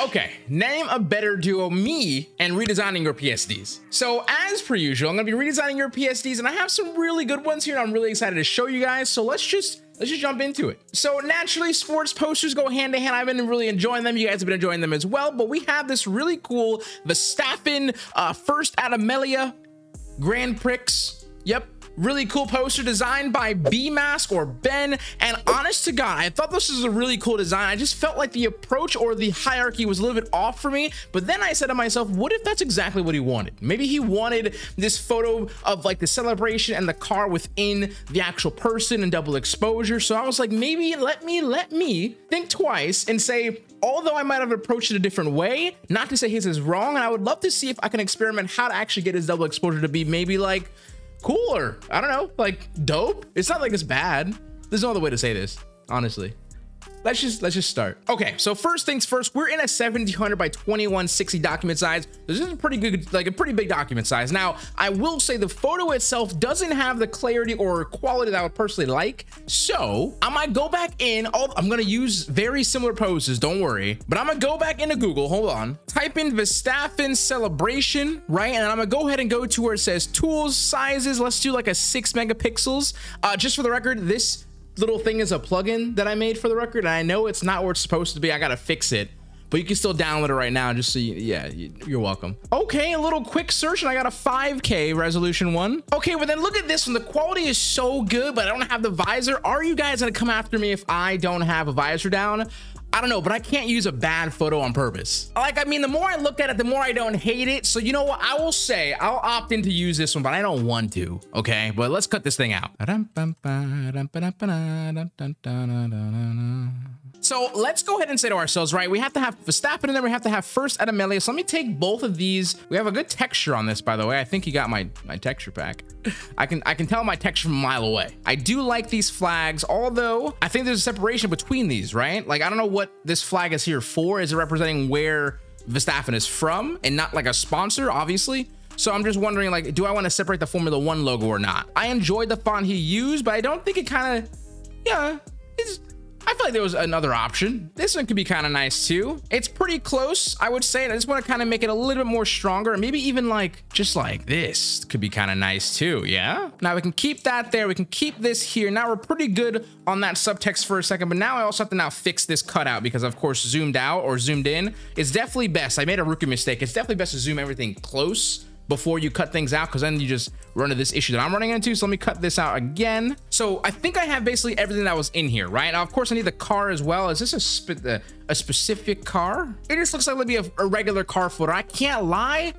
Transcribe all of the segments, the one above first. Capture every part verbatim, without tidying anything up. Okay, name a better duo, me and redesigning your P S Ds. So as per usual, I'm gonna be redesigning your P S Ds, and I have some really good ones here. And I'm really excited to show you guys. So let's just let's just jump into it. So naturally, sports posters go hand in hand. I've been really enjoying them. You guys have been enjoying them as well. But we have this really cool Verstappen uh, first Adamelia Grand Prix. Yep. Really cool poster designed by B Mask or Ben, and honest to God, I thought this was a really cool design. I just felt like the approach or the hierarchy was a little bit off for me, but then I said to myself, what if that's exactly what he wanted? Maybe he wanted this photo of like the celebration and the car within the actual person and double exposure. So I was like, maybe let me let me think twice and say, although I might have approached it a different way, not to say his is wrong, and I would love to see if I can experiment how to actually get his double exposure to be maybe like cooler. I don't know, like dope. It's not like it's bad. There's no other way to say this, honestly. Let's just let's just start. Okay, so first things first, we're in a seventeen hundred by twenty-one sixty document size. This is a pretty good, like a pretty big document size. Now, I will say the photo itself doesn't have the clarity or quality that I would personally like. So I might go back in. All I'm gonna use very similar poses, don't worry. But I'm gonna go back into Google. Hold on. Type in Verstappen celebration, right? And I'm gonna go ahead and go to where it says tools, sizes. Let's do like a six megapixels. Uh, just for the record, this little thing is a plugin that I made for the record, and I know it's not where it's supposed to be. I gotta fix it, but you can still download it right now just so you, yeah, you're welcome. Okay, a little quick search, and I got a five K resolution one. Okay, well then look at this one. The quality is so good, but I don't have the visor. Are you guys gonna come after me if I don't have a visor down? I don't know, but I can't use a bad photo on purpose. Like, I mean, the more I look at it, the more I don't hate it. So you know what? I will say I'll opt in to use this one, but I don't want to. Okay, but let's cut this thing out. So let's go ahead and say to ourselves, right, we have to have Verstappen, and then we have to have first Adamelia. So let me take both of these. We have a good texture on this, by the way. I think you got my my texture pack. I can I can tell my texture from a mile away. I do like these flags, although I think there's a separation between these, right? Like, I don't know what this flag is here for. Is it representing where Verstappen is from and not like a sponsor, obviously? So I'm just wondering, like, do I want to separate the Formula One logo or not? I enjoyed the font he used, but I don't think it kind of, yeah, it's, I feel like there was another option. This one could be kind of nice too. It's pretty close, I would say, and I just want to kind of make it a little bit more stronger, and maybe even like just like this could be kind of nice too. Yeah, now we can keep that there, we can keep this here. Now we're pretty good on that subtext for a second, but now I also have to now fix this cutout, because of course zoomed out or zoomed in, it's definitely best. I made a rookie mistake. It's definitely best to zoom everything close before you cut things out, because then you just run into this issue that I'm running into. So let me cut this out again. So I think I have basically everything that was in here, right? Now, of course, I need the car as well. Is this a, sp uh, a specific car? It just looks like it'd be a, a regular car photo. I can't lie.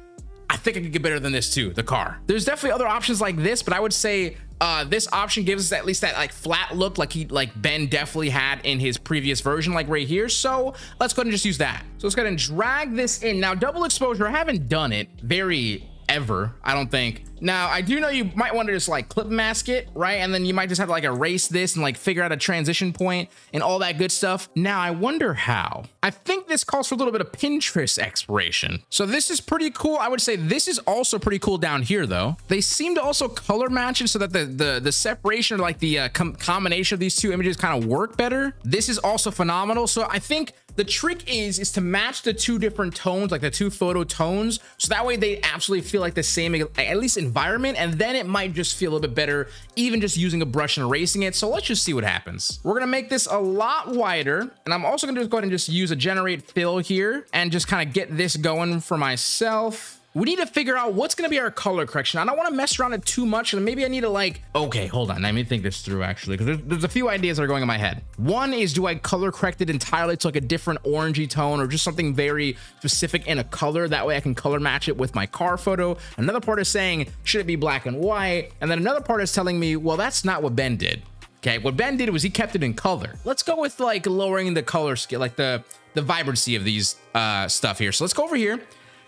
I think I could get better than this too, the car. There's definitely other options like this, but I would say uh, this option gives us at least that like flat look like he, like Ben definitely had in his previous version, like right here. So let's go ahead and just use that. So let's go ahead and drag this in. Now, double exposure, I haven't done it very ever, I don't think. Now, I do know you might want to just like clip mask it, right? And then you might just have to like erase this and like figure out a transition point and all that good stuff. Now, I wonder how. I think this calls for a little bit of Pinterest exploration. So this is pretty cool. I would say this is also pretty cool down here though. They seem to also color match it so that the the, the separation or like the uh, com combination of these two images kind of work better. This is also phenomenal. So I think the trick is, is to match the two different tones, like the two photo tones. So that way they absolutely feel like the same, at least in environment, and then it might just feel a little bit better even just using a brush and erasing it. So let's just see what happens. We're gonna make this a lot wider, and I'm also gonna just go ahead and just use a generate fill here and just kind of get this going for myself. We need to figure out what's gonna be our color correction. I don't want to mess around it too much, and maybe I need to like, okay, hold on, let me think this through actually, because there's, there's a few ideas that are going in my head. One is, do I color correct it entirely to like a different orangey tone or just something very specific in a color? That way I can color match it with my car photo. Another part is saying, should it be black and white? And then another part is telling me, well, that's not what Ben did. Okay, what Ben did was he kept it in color. Let's go with like lowering the color scale, like the, the vibrancy of these uh, stuff here. So let's go over here.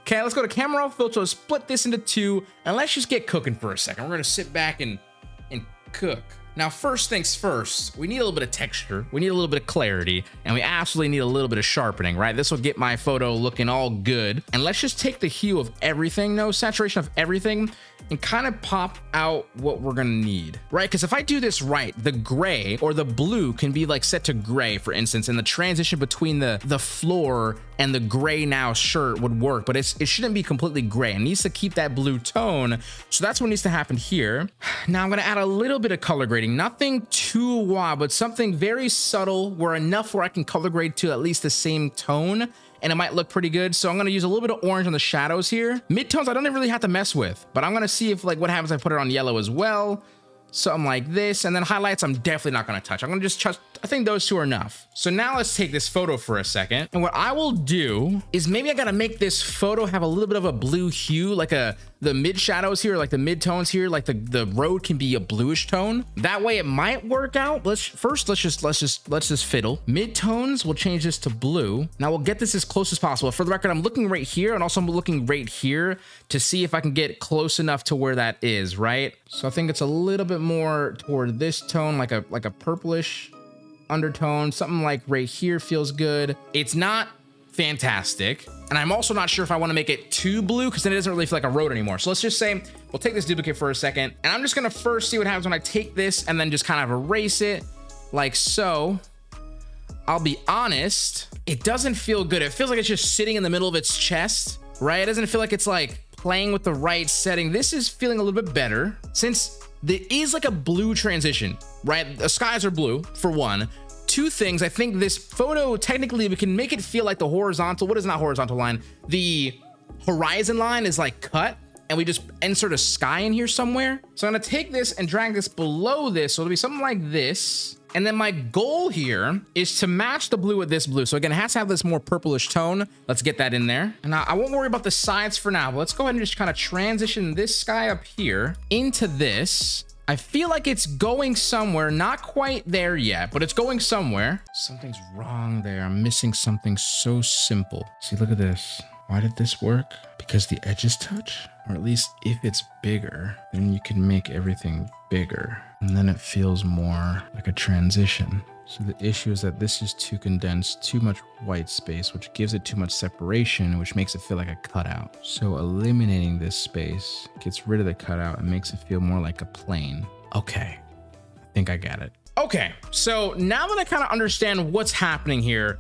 Okay, let's go to camera off filter, split this into two, and let's just get cooking for a second. We're gonna sit back and and cook. Now, first things first, we need a little bit of texture, we need a little bit of clarity, and we absolutely need a little bit of sharpening, right? This will get my photo looking all good. And let's just take the hue of everything, no saturation of everything, and kind of pop out what we're gonna need, right? Because if I do this right, the gray or the blue can be like set to gray, for instance, and the transition between the the floor and the gray now shirt would work, but it's, it shouldn't be completely gray. It needs to keep that blue tone. So that's what needs to happen here. Now I'm gonna add a little bit of color grading, nothing too wild, but something very subtle where enough where I can color grade to at least the same tone, and it might look pretty good. So I'm gonna use a little bit of orange on the shadows here. Midtones, I don't even really have to mess with, but I'm gonna see if like what happens if I put it on yellow as well. Something like this, and then highlights I'm definitely not gonna touch. I'm gonna just touch, I think those two are enough. So now let's take this photo for a second. And what I will do is maybe I gotta make this photo have a little bit of a blue hue, like a, the mid shadows here, like the mid tones here, like the, the road can be a bluish tone. That way it might work out. Let's first, let's just, let's just, let's just fiddle. Mid tones, we'll change this to blue. Now we'll get this as close as possible. For the record, I'm looking right here, and also I'm looking right here to see if I can get close enough to where that is, right? So I think it's a little bit more toward this tone, like a like a purplish undertone, something like right here feels good. It's not fantastic, and I'm also not sure if I want to make it too blue, because then it doesn't really feel like a road anymore. So let's just say we'll take this duplicate for a second, and I'm just gonna first see what happens when I take this and then just kind of erase it like so. I'll be honest, it doesn't feel good. It feels like it's just sitting in the middle of its chest, right? It doesn't feel like it's like playing with the right setting. This is feeling a little bit better, since there is like a blue transition, right? The skies are blue, for one. Two things, I think this photo, technically, we can make it feel like the horizontal, what is not horizontal line? The horizon line is like cut, and we just insert a sky in here somewhere. So I'm gonna take this and drag this below this, so it'll be something like this. And then my goal here is to match the blue with this blue. So again, it has to have this more purplish tone. Let's get that in there. And I, I won't worry about the sides for now, but let's go ahead and just kind of transition this sky up here into this. I feel like it's going somewhere, not quite there yet, but it's going somewhere. Something's wrong there. I'm missing something so simple. See, look at this. Why did this work? Because the edges touch? Or at least if it's bigger, then you can make everything bigger. And then it feels more like a transition. So the issue is that this is too condensed, too much white space, which gives it too much separation, which makes it feel like a cutout. So eliminating this space gets rid of the cutout and makes it feel more like a plane. Okay, I think I got it. Okay, so now that I kind of understand what's happening here,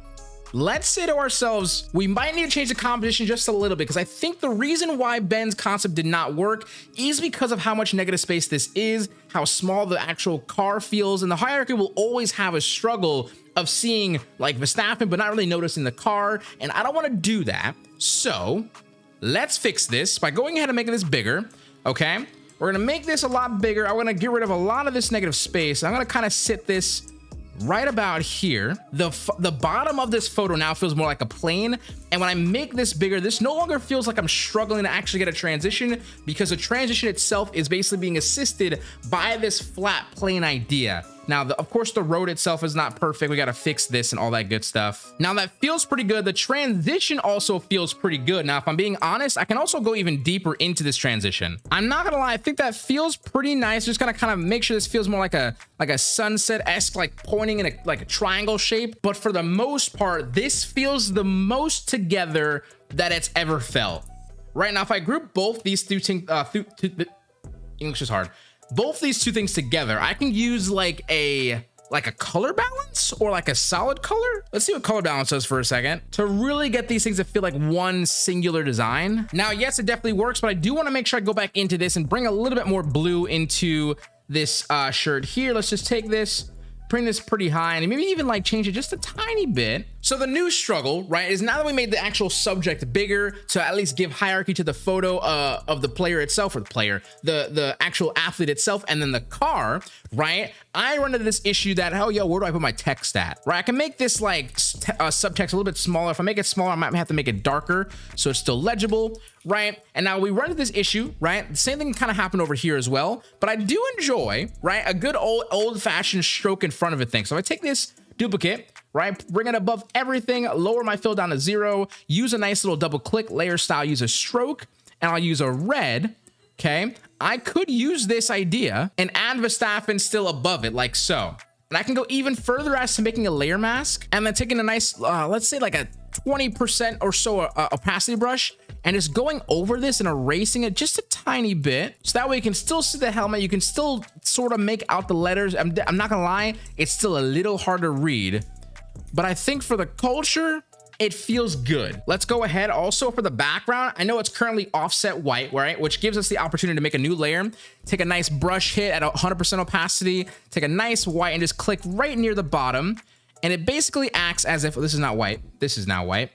let's say to ourselves, we might need to change the composition just a little bit, because I think the reason why Ben's concept did not work is because of how much negative space this is, how small the actual car feels, and the hierarchy will always have a struggle of seeing like Verstappen, but not really noticing the car, and I don't want to do that. So let's fix this by going ahead and making this bigger, okay? We're going to make this a lot bigger. I'm going to get rid of a lot of this negative space. I'm going to kind of sit this right about here. The the bottom of this photo now feels more like a plane, and when I make this bigger, this no longer feels like I'm struggling to actually get a transition, because the transition itself is basically being assisted by this flat plane idea. Now, the, of course, the road itself is not perfect. We got to fix this and all that good stuff. Now, that feels pretty good. The transition also feels pretty good. Now, if I'm being honest, I can also go even deeper into this transition. I'm not going to lie. I think that feels pretty nice. Just going to kind of make sure this feels more like a like a sunset-esque, like pointing in a, like a triangle shape. But for the most part, this feels the most together that it's ever felt. Right now, if I group both these two things, uh, th th English is hard. Both these two things together, I can use like a like a color balance or like a solid color. Let's see what color balance does for a second to really get these things to feel like one singular design. Now, yes, it definitely works, but I do want to make sure I go back into this and bring a little bit more blue into this uh, shirt here. Let's just take this, bring this pretty high, and maybe even like change it just a tiny bit. So the new struggle, right, is now that we made the actual subject bigger to at least give hierarchy to the photo uh, of the player itself, or the player, the, the actual athlete itself, and then the car, right? I run into this issue that, oh, yo, where do I put my text at? Right, I can make this like uh, subtext a little bit smaller. If I make it smaller, I might have to make it darker so it's still legible, right? And now we run into this issue, right? The same thing kind of happened over here as well, but I do enjoy, right, a good old old-fashioned stroke in front of a thing. So if I take this duplicate, right, bring it above everything, lower my fill down to zero, use a nice little double click layer style, use a stroke, and I'll use a red, okay? I could use this idea and add Verstappen still above it, like so. And I can go even further as to making a layer mask, and then taking a nice, uh, let's say like a twenty percent or so uh, opacity brush, and just going over this and erasing it just a tiny bit. So that way you can still see the helmet. You can still sort of make out the letters. I'm, I'm not gonna lie, it's still a little hard to read. But I think for the culture, it feels good. Let's go ahead also for the background. I know it's currently offset white, right? Which gives us the opportunity to make a new layer, take a nice brush hit at one hundred percent opacity, take a nice white and just click right near the bottom. And it basically acts as if, well, this is not white, this is now white.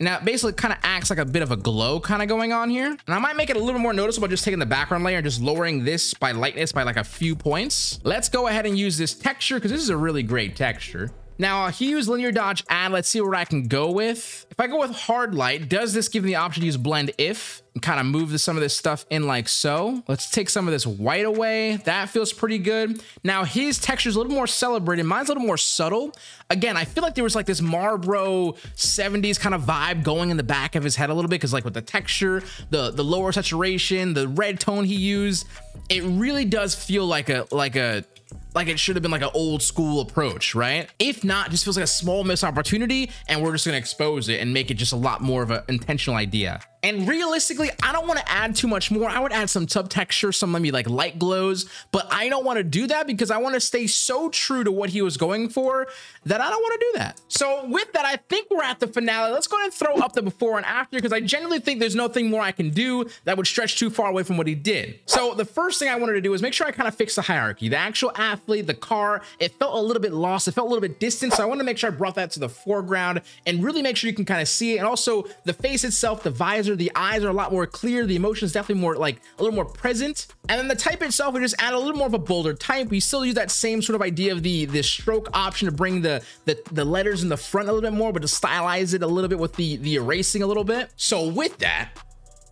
Now, it basically kind of acts like a bit of a glow kind of going on here. And I might make it a little bit more noticeable just taking the background layer and just lowering this by lightness by like a few points. Let's go ahead and use this texture because this is a really great texture. Now, I'll use linear dodge add. Let's see what I can go with. If I go with hard light, does this give me the option to use blend if and kind of move this, some of this stuff in like so? Let's take some of this white away. That feels pretty good. Now, his texture is a little more celebrated. Mine's a little more subtle. Again, I feel like there was like this Marlboro seventies kind of vibe going in the back of his head a little bit because like with the texture, the, the lower saturation, the red tone he used, it really does feel like a, like a, like it should have been like an old school approach, right? If not, it just feels like a small missed opportunity and we're just gonna expose it and make it just a lot more of an intentional idea. And realistically, I don't wanna add too much more. I would add some subtexture, some maybe like light glows, but I don't wanna do that because I wanna stay so true to what he was going for that I don't wanna do that. So with that, I think we're at the finale. Let's go ahead and throw up the before and after because I genuinely think there's nothing more I can do that would stretch too far away from what he did. So the first thing I wanted to do is make sure I kind of fix the hierarchy. The actual athlete, the car, it felt a little bit lost. It felt a little bit distant. So I wanted to make sure I brought that to the foreground and really make sure you can kind of see it. And also the face itself, the visor, the eyes are a lot more clear. The emotions definitely more like a little more present. And then the type itself, we just add a little more of a bolder type. We still use that same sort of idea of the the stroke option to bring the the, the letters in the front a little bit more, but to stylize it a little bit with the the erasing a little bit. So with that,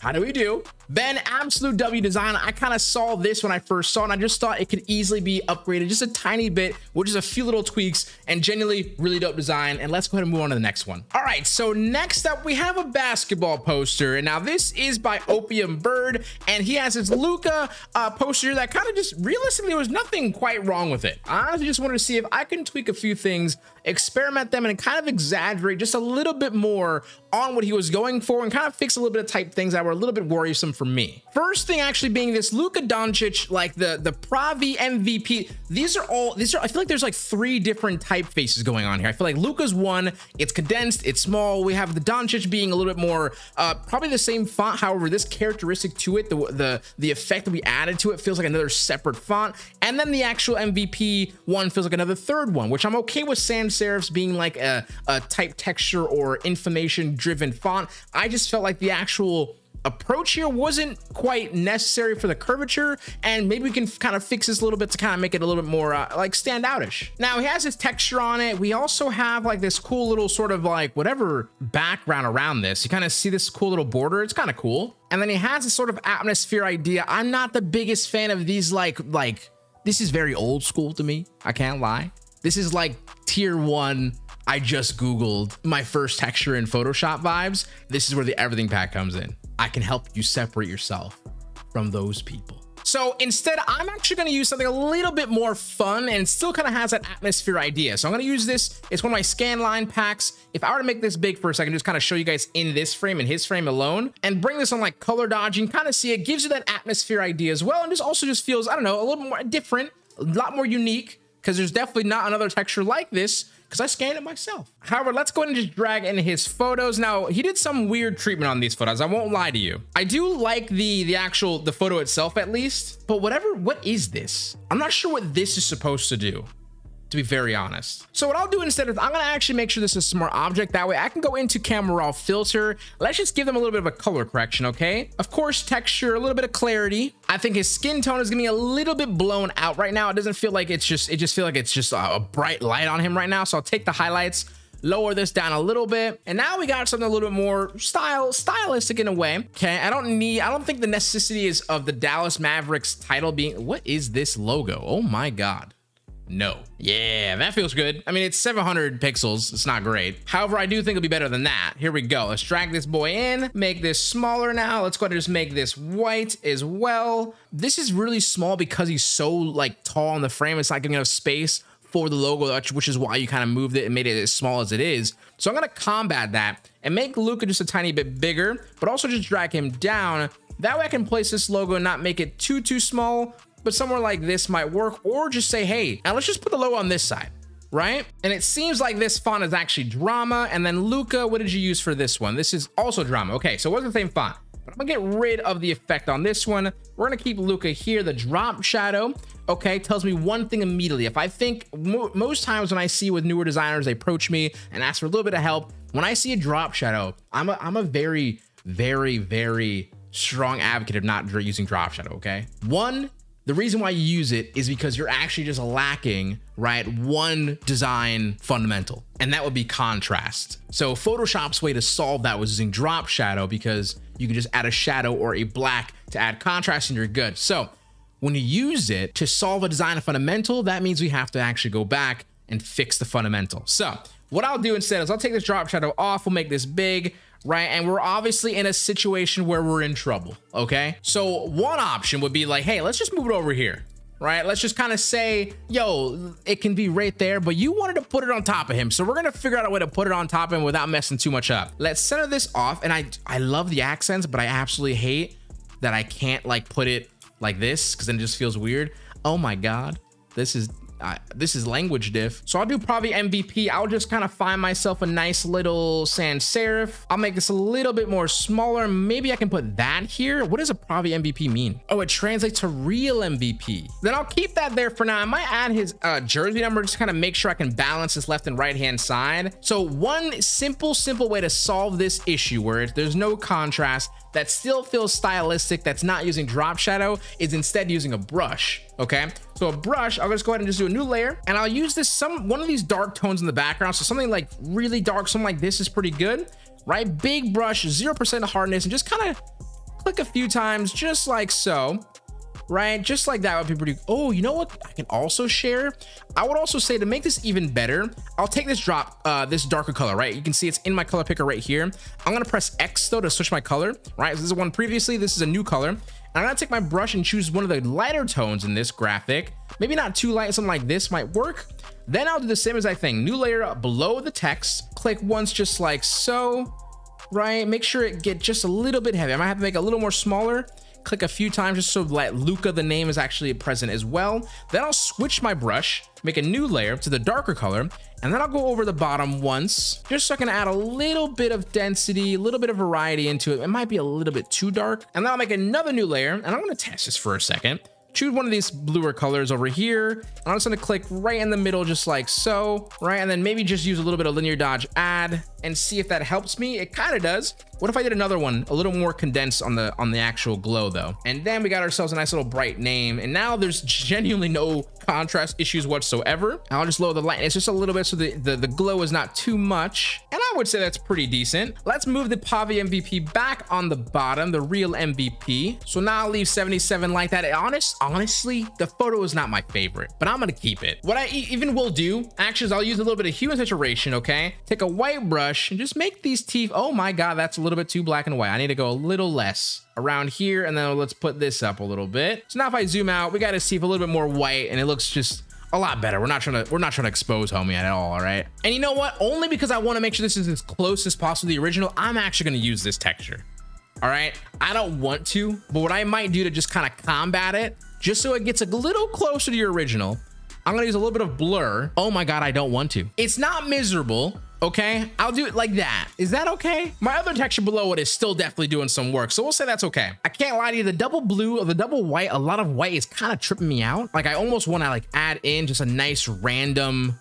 how do we do? Ben, absolute W design. I kind of saw this when I first saw it and I just thought it could easily be upgraded just a tiny bit with just a few little tweaks and genuinely really dope design. And let's go ahead and move on to the next one. All right, so next up we have a basketball poster. And now this is by Opium Bird and he has his Luka uh, poster that kind of just realistically there was nothing quite wrong with it. I honestly just wanted to see if I can tweak a few things, experiment them and kind of exaggerate just a little bit more on what he was going for and kind of fix a little bit of type things that were a little bit worrisome for me. First thing actually being this Luka Doncic, like the the Pravi M V P. These are all these are I feel like there's like three different typefaces going on here. I feel like Luka's one, it's condensed, it's small. We have the Doncic being a little bit more uh probably the same font. However, this characteristic to it, the the the effect that we added to it feels like another separate font. And then the actual M V P one feels like another third one, which I'm okay with sans serifs being like a a type texture or information driven font. I just felt like the actual approach here wasn't quite necessary for the curvature, and maybe we can kind of fix this a little bit to kind of make it a little bit more uh, like standoutish. Now he has his texture on it. We also have like this cool little sort of like whatever background around this. You kind of see this cool little border. It's kind of cool. And then he has this sort of atmosphere idea. I'm not the biggest fan of these like like this is very old school to me. I can't lie. This is like tier one. I just Googled my first texture in Photoshop vibes. This is where the everything pack comes in. I can help you separate yourself from those people. So instead, I'm actually gonna use something a little bit more fun and still kind of has that atmosphere idea. So I'm gonna use this. It's one of my scan line packs. If I were to make this big for a second, just kind of show you guys in this frame and his frame alone and bring this on like color dodging, kind of see it gives you that atmosphere idea as well. And just also just feels, I don't know, a little more different, a lot more unique because there's definitely not another texture like this because I scanned it myself. However, let's go ahead and just drag in his photos. Now, he did some weird treatment on these photos. I won't lie to you. I do like the the actual, the photo itself at least, but whatever, what is this? I'm not sure what this is supposed to do, to be very honest. So what I'll do instead is I'm gonna actually make sure this is a smart object. That way I can go into camera raw filter. Let's just give them a little bit of a color correction, okay? Of course, texture, a little bit of clarity. I think his skin tone is gonna be a little bit blown out right now. It doesn't feel like it's just, it just feel like it's just a bright light on him right now. So I'll take the highlights, lower this down a little bit. And now we got something a little bit more style, stylistic in a way. Okay, I don't need, I don't think the necessity is of the Dallas Mavericks title being, what is this logo? Oh my God. No. Yeah, that feels good. I mean, it's seven hundred pixels. It's not great. However, I do think it'll be better than that. Here we go. Let's drag this boy in, make this smaller now. Let's go ahead and just make this white as well. This is really small because he's so like tall in the frame. It's not giving enough space for the logo, which is why you kind of moved it and made it as small as it is. So I'm going to combat that and make Luka just a tiny bit bigger, but also just drag him down. That way I can place this logo and not make it too, too small, but somewhere like this might work. Or just say, hey, now let's just put the logo on this side. right? And it seems like this font is actually drama. And then Luka, what did you use for this one? This is also drama. Okay, so it wasn't the same font, but I'm gonna get rid of the effect on this one. We're gonna keep Luka here. The drop shadow, okay, tells me one thing immediately. If I think mo most times when I see with newer designers, they approach me and ask for a little bit of help. When I see a drop shadow, I'm a, I'm a very, very, very strong advocate of not using drop shadow, okay? One, the reason why you use it is because you're actually just lacking, right, one design fundamental, and that would be contrast. So Photoshop's way to solve that was using drop shadow, because you can just add a shadow or a black to add contrast and you're good. So when you use it to solve a design fundamental, that means we have to actually go back and fix the fundamental. So what I'll do instead is I'll take this drop shadow off, we'll make this big, right? And we're obviously in a situation where we're in trouble, okay? So one option would be like, hey, let's just move it over here, right? Let's just kind of say, yo, it can be right there, but you wanted to put it on top of him. So we're gonna figure out a way to put it on top of him without messing too much up. Let's center this off. And I, I love the accents, but I absolutely hate that I can't like put it like this, because then it just feels weird. Oh my God, this is, Uh, this is language diff. So I'll do probably M V P. I'll just kind of find myself a nice little sans serif. I'll make this a little bit more smaller. Maybe I can put that here. What does a probably M V P mean? Oh, it translates to real M V P. Then I'll keep that there for now. I might add his uh, jersey number just to kind of make sure I can balance this left and right hand side. So one simple, simple way to solve this issue where there's no contrast that still feels stylistic, that's not using drop shadow, is instead using a brush, okay? So a brush, I'll just go ahead and just do a new layer, and I'll use this, some one of these dark tones in the background. So something like really dark, something like this is pretty good, right? Big brush, zero percent hardness, and just kind of click a few times, just like so, right? Just like that would be pretty, oh, you know what I can also share? I would also say to make this even better, I'll take this drop, uh, this darker color, right? You can see it's in my color picker right here. I'm gonna press X though to switch my color, right? This is one previously, this is a new color. And I'm gonna take my brush and choose one of the lighter tones in this graphic. Maybe not too light, something like this might work. Then I'll do the same as I think. New layer up below the text, click once just like so, right? Make sure it gets just a little bit heavy. I might have to make it a little more smaller. Click a few times just so that Luka, the name, is actually present as well. Then I'll switch my brush, make a new layer to the darker color, and then I'll go over the bottom once, just so I can add a little bit of density, a little bit of variety into it. It might be a little bit too dark. And then I'll make another new layer, and I'm gonna test this for a second. Choose one of these bluer colors over here, and I'm just gonna click right in the middle, just like so, right? And then maybe just use a little bit of linear dodge add and see if that helps me. It kind of does. What if I did another one, a little more condensed on the on the actual glow though? And then we got ourselves a nice little bright name, and now there's genuinely no contrast issues whatsoever. I'll just lower the lightness just a little bit so the, the, the glow is not too much. And I would say that's pretty decent. Let's move the Pravi M V P back on the bottom, the real M V P. So now I'll leave seventy-seven like that. Honest, honestly, the photo is not my favorite, but I'm gonna keep it. What I even will do, actually, is I'll use a little bit of hue and saturation, okay? Take a white brush and just make these teeth. Oh my God, that's a little bit too black and white. I need to go a little less around here, and then let's put this up a little bit. So now if I zoom out, we got to see if a little bit more white, and it looks just a lot better. We're not trying to, we're not trying to expose homie at all, all right? And you know what? Only because I want to make sure this is as close as possible to the original, I'm actually going to use this texture, all right? I don't want to, but what I might do to just kind of combat it, just so it gets a little closer to your original, I'm going to use a little bit of blur. Oh my God, I don't want to. It's not miserable. Okay, I'll do it like that. Is that okay? My other texture below it is still definitely doing some work, so we'll say that's okay. I can't lie to you, the double blue or the double white, a lot of white is kind of tripping me out. Like I almost want to like add in just a nice random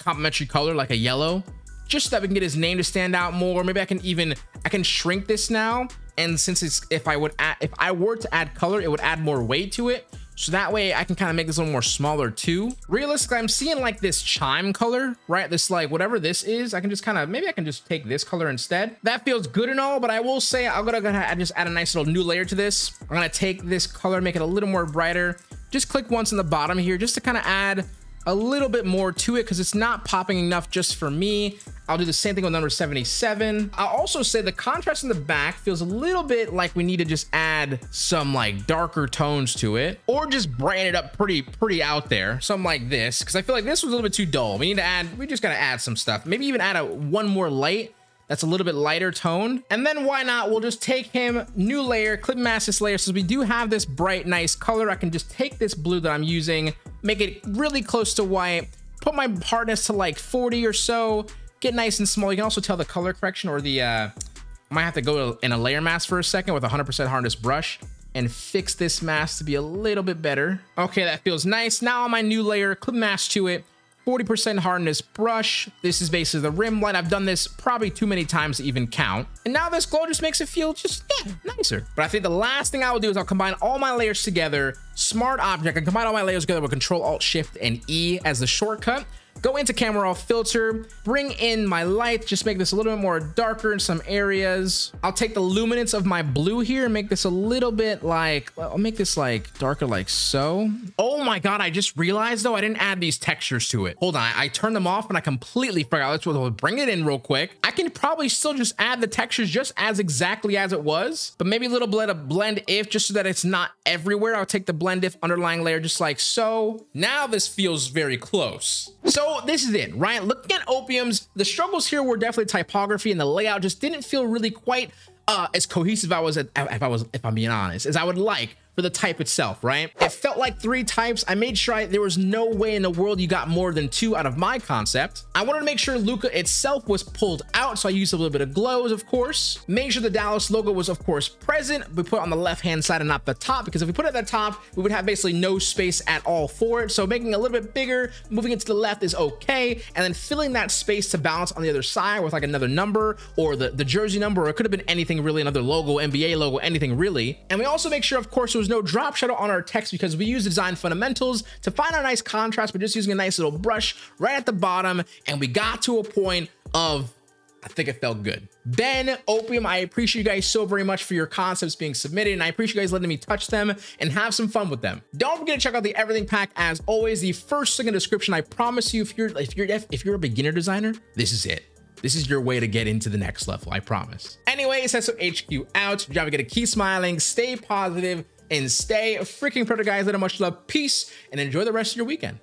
complementary color, like a yellow, just so that we can get his name to stand out more. Maybe I can even, I can shrink this now. And since it's, if I would add, if I were to add color, it would add more weight to it. So that way I can kind of make this a little more smaller too. Realistically, I'm seeing like this chime color, right? This like whatever this is, I can just kind of, maybe I can just take this color instead. That feels good and all, but I will say I'm gonna, gonna just add a nice little new layer to this. I'm gonna take this color, make it a little more brighter. Just click once in the bottom here just to kind of add a little bit more to it because it's not popping enough just for me. I'll do the same thing with number seventy-seven. I'll also say the contrast in the back feels a little bit like we need to just add some like darker tones to it or just brighten it up pretty, pretty out there. Something like this, because I feel like this was a little bit too dull. We need to add, we just got to add some stuff. Maybe even add a one more light that's a little bit lighter toned. And then why not? We'll just take him, new layer, clip mask this layer. Since we do have this bright, nice color, I can just take this blue that I'm using, make it really close to white, put my hardness to like forty or so, get nice and small. You can also tell the color correction, or the, uh, I might have to go in a layer mask for a second with a one hundred percent hardness brush and fix this mask to be a little bit better. Okay, that feels nice. Now on my new layer, clip mask to it, forty percent hardness brush. This is basically the rim light. I've done this probably too many times to even count. And now this glow just makes it feel just yeah, nicer. But I think the last thing I will do is I'll combine all my layers together. Smart object. I combine all my layers together with Control Alt Shift and E as the shortcut. Go into camera raw filter, bring in my light, just make this a little bit more darker in some areas. I'll take the luminance of my blue here and make this a little bit like, I'll make this like darker like so. Oh my God, I just realized though, I didn't add these textures to it. Hold on, I, I turned them off and I completely forgot. Let's we'll bring it in real quick. I can probably still just add the textures just as exactly as it was, but maybe a little bit of blend if just so that it's not everywhere. I'll take the blend if underlying layer just like so. Now this feels very close. So this is it, right? Looking at Opium's, the struggles here were definitely typography, and the layout just didn't feel really quite uh, as cohesive. I was, if I was, if I'm being honest, as I would like for the type itself, right? It felt like three types. I made sure I, there was no way in the world you got more than two out of my concept. I wanted to make sure Luka itself was pulled out, so I used a little bit of glows, of course. Made sure the Dallas logo was, of course, present. We put it on the left-hand side and not the top, because if we put it at the top, we would have basically no space at all for it. So making it a little bit bigger, moving it to the left is okay, and then filling that space to balance on the other side with like another number or the, the jersey number, or it could have been anything really, another logo, N B A logo, anything really. And we also make sure, of course, there was no drop shadow on our text because we use design fundamentals to find our nice contrast, but just using a nice little brush right at the bottom. And we got to a point of, I think it felt good. Ben, Opium, I appreciate you guys so very much for your concepts being submitted, and I appreciate you guys letting me touch them and have some fun with them. Don't forget to check out the everything pack as always. The first link in the description. I promise you, if you're if you're if you're a beginner designer, this is it. This is your way to get into the next level. I promise. Anyway, SesOHQ out. Your job to get to keep smiling, stay positive, and stay freaking productive, guys. Let them much love, peace, and enjoy the rest of your weekend.